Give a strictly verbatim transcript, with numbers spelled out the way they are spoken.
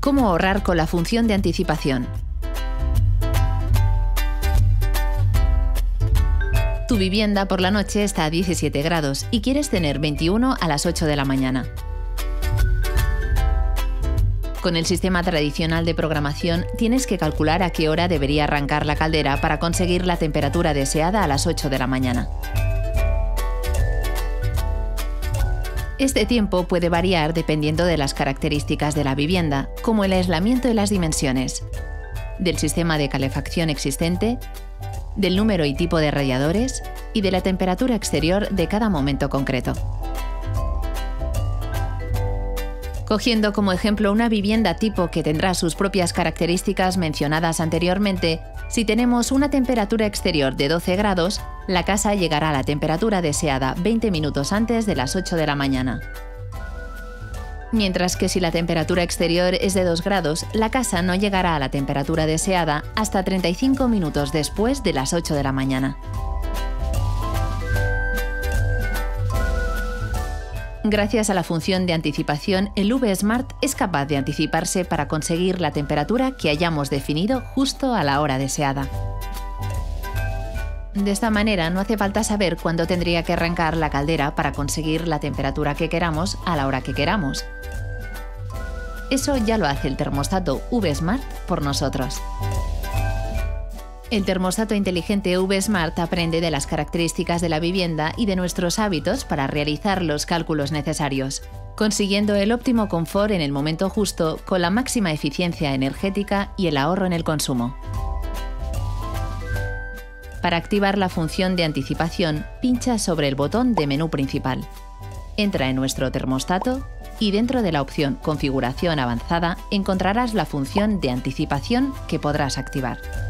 ¿Cómo ahorrar con la función de anticipación? Tu vivienda por la noche está a diecisiete grados y quieres tener veintiuno a las ocho de la mañana. Con el sistema tradicional de programación tienes que calcular a qué hora debería arrancar la caldera para conseguir la temperatura deseada a las ocho de la mañana. Este tiempo puede variar dependiendo de las características de la vivienda, como el aislamiento y las dimensiones, del sistema de calefacción existente, del número y tipo de radiadores y de la temperatura exterior de cada momento concreto. Cogiendo como ejemplo una vivienda tipo que tendrá sus propias características mencionadas anteriormente, si tenemos una temperatura exterior de doce grados, la casa llegará a la temperatura deseada veinte minutos antes de las ocho de la mañana. Mientras que si la temperatura exterior es de dos grados, la casa no llegará a la temperatura deseada hasta treinta y cinco minutos después de las ocho de la mañana. Gracias a la función de anticipación, el vSMART es capaz de anticiparse para conseguir la temperatura que hayamos definido justo a la hora deseada. De esta manera, no hace falta saber cuándo tendría que arrancar la caldera para conseguir la temperatura que queramos a la hora que queramos. Eso ya lo hace el termostato vSMART por nosotros. El termostato inteligente vSMART aprende de las características de la vivienda y de nuestros hábitos para realizar los cálculos necesarios, consiguiendo el óptimo confort en el momento justo con la máxima eficiencia energética y el ahorro en el consumo. Para activar la función de anticipación, pincha sobre el botón de menú principal. Entra en nuestro termostato y dentro de la opción Configuración avanzada encontrarás la función de anticipación que podrás activar.